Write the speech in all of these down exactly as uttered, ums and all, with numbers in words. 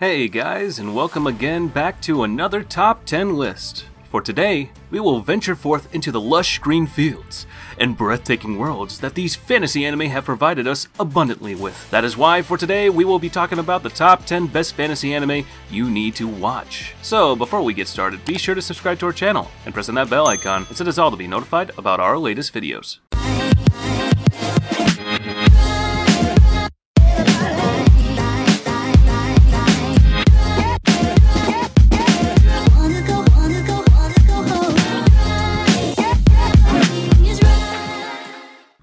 Hey guys, and welcome again back to another top ten list. For today, we will venture forth into the lush green fields and breathtaking worlds that these fantasy anime have provided us abundantly with. That is why for today we will be talking about the top ten best fantasy anime you need to watch. So before we get started, be sure to subscribe to our channel and press on that bell icon and set us all to be notified about our latest videos.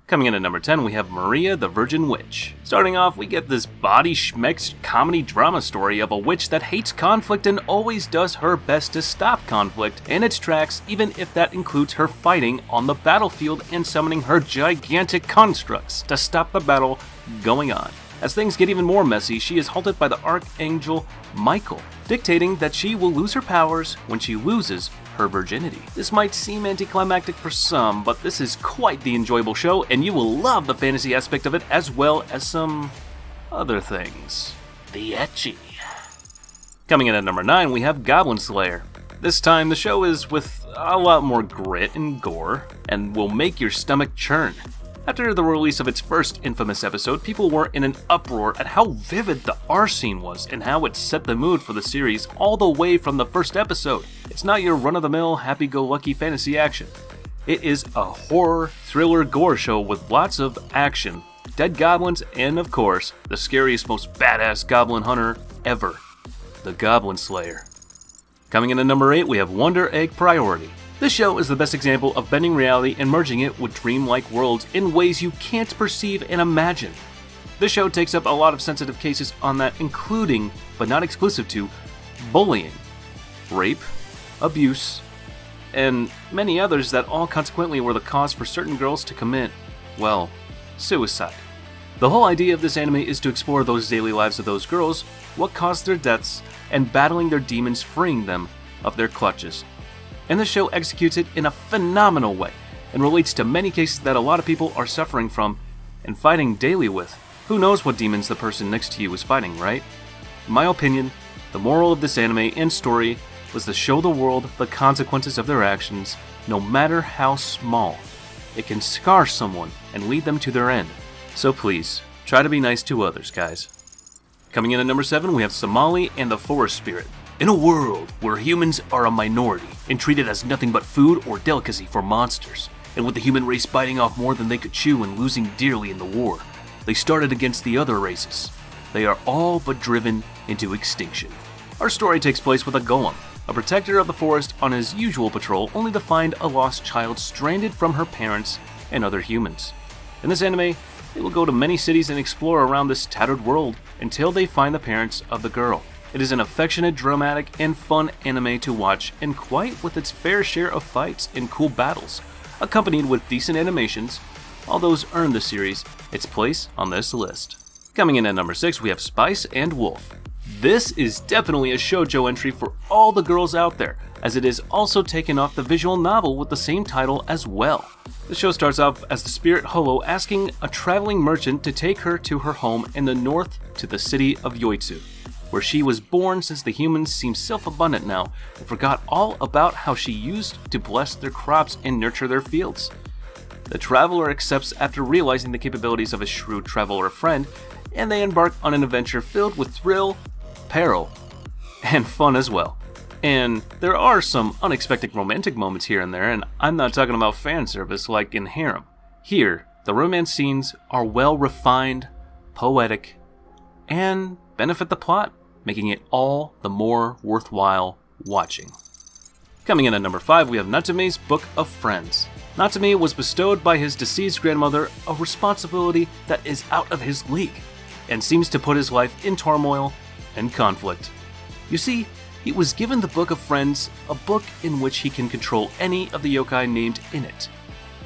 Coming in at number ten, we have Maria the Virgin Witch. Starting off, we get this body schmecks comedy drama story of a witch that hates conflict and always does her best to stop conflict in its tracks, even if that includes her fighting on the battlefield and summoning her gigantic constructs to stop the battle going on. As things get even more messy, she is halted by the Archangel Michael, dictating that she will lose her powers when she loses her virginity. This might seem anticlimactic for some, but this is quite the enjoyable show, and you will love the fantasy aspect of it as well as some other things. The ecchi. Coming in at number nine, we have Goblin Slayer. This time, the show is with a lot more grit and gore, and will make your stomach churn. After the release of its first infamous episode, people were in an uproar at how vivid the R scene was and how it set the mood for the series all the way from the first episode. It's not your run-of-the-mill, happy-go-lucky fantasy action. It is a horror, thriller, gore show with lots of action, dead goblins, and of course, the scariest, most badass goblin hunter ever, the Goblin Slayer. Coming in at number eight, we have Wonder Egg Priority. This show is the best example of bending reality and merging it with dreamlike worlds in ways you can't perceive and imagine. This show takes up a lot of sensitive cases on that, including, but not exclusive to, bullying, rape, abuse, and many others that all consequently were the cause for certain girls to commit, well, suicide. The whole idea of this anime is to explore those daily lives of those girls, what caused their deaths, and battling their demons, freeing them of their clutches. And the show executes it in a phenomenal way and relates to many cases that a lot of people are suffering from and fighting daily with. Who knows what demons the person next to you is fighting, right? In my opinion, the moral of this anime and story was to show the world the consequences of their actions, no matter how small. It can scar someone and lead them to their end. So please, try to be nice to others, guys. Coming in at number seven, we have Somali and the Forest Spirit. In a world where humans are a minority and treated as nothing but food or delicacy for monsters, and with the human race biting off more than they could chew and losing dearly in the war, they started against the other races. They are all but driven into extinction. Our story takes place with a golem, a protector of the forest on his usual patrol, only to find a lost child stranded from her parents and other humans. In this anime, they will go to many cities and explore around this tattered world until they find the parents of the girl. It is an affectionate, dramatic, and fun anime to watch, and quite with its fair share of fights and cool battles, accompanied with decent animations. All those earn the series its place on this list. Coming in at number six, we have Spice and Wolf. This is definitely a shoujo entry for all the girls out there, as it is also taken off the visual novel with the same title as well. The show starts off as the Spirit Hollow asking a traveling merchant to take her to her home in the north to the city of Yoitsu, where she was born, since the humans seem self-abundant now and forgot all about how she used to bless their crops and nurture their fields. The traveler accepts after realizing the capabilities of a shrewd traveler friend, and they embark on an adventure filled with thrill, peril, and fun as well. And there are some unexpected romantic moments here and there, and I'm not talking about fan service like in Harem. Here, the romance scenes are well refined, poetic, and benefit the plot, making it all the more worthwhile watching. Coming in at number five, we have Natsume's Book of Friends. Natsume was bestowed by his deceased grandmother a responsibility that is out of his league, and seems to put his life in turmoil and conflict. You see, he was given the Book of Friends, a book in which he can control any of the yokai named in it.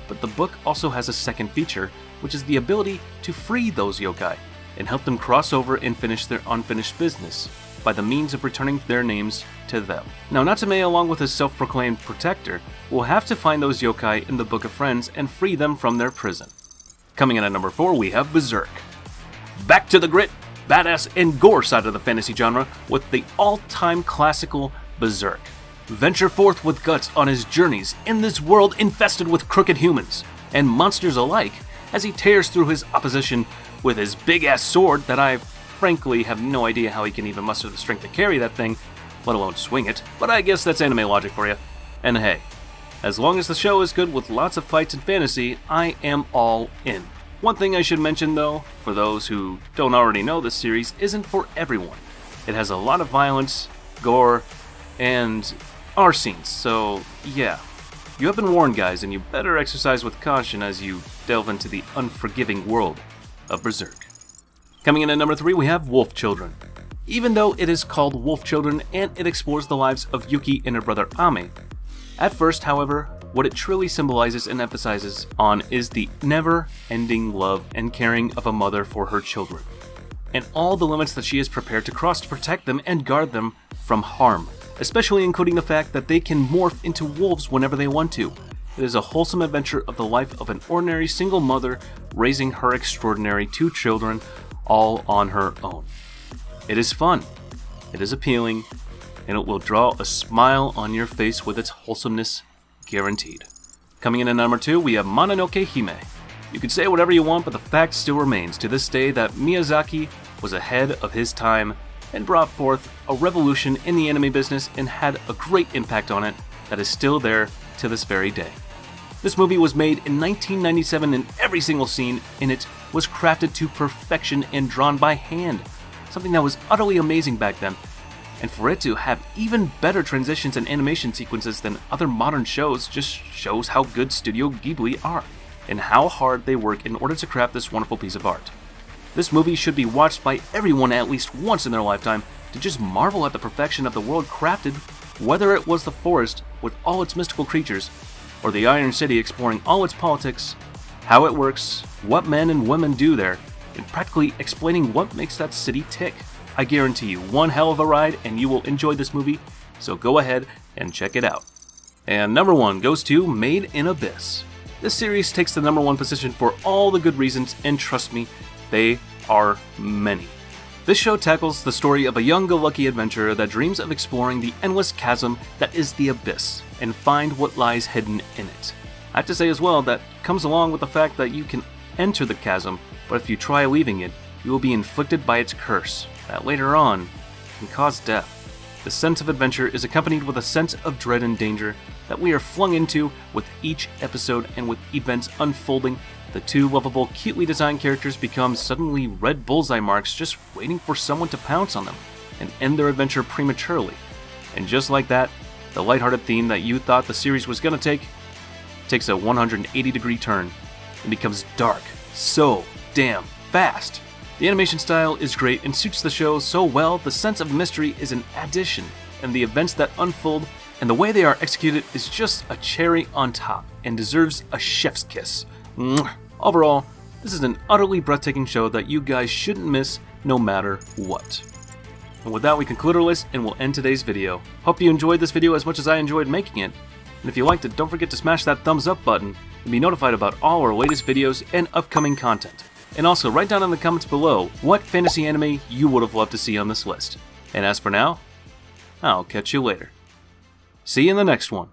But the book also has a second feature, which is the ability to free those yokai and help them cross over and finish their unfinished business by the means of returning their names to them. Now Natsume, along with his self-proclaimed protector, will have to find those yokai in the Book of Friends and free them from their prison. Coming in at number four, we have Berserk. Back to the grit, badass, and gore side of the fantasy genre with the all-time classical Berserk. Venture forth with Guts on his journeys in this world infested with crooked humans and monsters alike as he tears through his opposition with his big-ass sword that I frankly have no idea how he can even muster the strength to carry that thing, let alone swing it, but I guess that's anime logic for you. And hey, as long as the show is good with lots of fights and fantasy, I am all in. One thing I should mention though, for those who don't already know, this series isn't for everyone. It has a lot of violence, gore, and R scenes, so yeah. You have been warned guys, and you better exercise with caution as you delve into the unforgiving world of Berserk. Coming in at number three, we have Wolf Children. Even though it is called Wolf Children and it explores the lives of Yuki and her brother Ame, at first, however, what it truly symbolizes and emphasizes on is the never-ending love and caring of a mother for her children, and all the limits that she is prepared to cross to protect them and guard them from harm, especially including the fact that they can morph into wolves whenever they want to. It is a wholesome adventure of the life of an ordinary single mother raising her extraordinary two children all on her own. It is fun, it is appealing, and it will draw a smile on your face with its wholesomeness guaranteed. Coming in at number two, we have Mononoke Hime. You can say whatever you want, but the fact still remains to this day that Miyazaki was ahead of his time and brought forth a revolution in the anime business and had a great impact on it that is still there to this very day. This movie was made in nineteen ninety-seven, and every single scene in it was crafted to perfection and drawn by hand, something that was utterly amazing back then. And for it to have even better transitions and animation sequences than other modern shows just shows how good Studio Ghibli are, and how hard they work in order to craft this wonderful piece of art. This movie should be watched by everyone at least once in their lifetime to just marvel at the perfection of the world crafted, whether it was the forest with all its mystical creatures, or the Iron City exploring all its politics, how it works, what men and women do there, and practically explaining what makes that city tick. I guarantee you one hell of a ride, and you will enjoy this movie, so go ahead and check it out. And number one goes to Made in Abyss. This series takes the number one position for all the good reasons, and trust me, they are many. This show tackles the story of a young go-lucky adventurer that dreams of exploring the endless chasm that is the Abyss, and find what lies hidden in it. I have to say as well that comes along with the fact that you can enter the chasm, but if you try leaving it, you will be inflicted by its curse that later on can cause death. The sense of adventure is accompanied with a sense of dread and danger that we are flung into with each episode, and with events unfolding, the two lovable, cutely designed characters become suddenly red bullseye marks just waiting for someone to pounce on them and end their adventure prematurely. And just like that, the lighthearted theme that you thought the series was going to take takes a one hundred eighty degree turn and becomes dark so damn fast. The animation style is great and suits the show so well. The sense of mystery is an addition, and the events that unfold and the way they are executed is just a cherry on top and deserves a chef's kiss. Mwah. Overall, this is an utterly breathtaking show that you guys shouldn't miss no matter what. And with that, we conclude our list and we'll end today's video. Hope you enjoyed this video as much as I enjoyed making it, and if you liked it, don't forget to smash that thumbs up button and be notified about all our latest videos and upcoming content. And also, write down in the comments below what fantasy anime you would have loved to see on this list. And as for now, I'll catch you later. See you in the next one.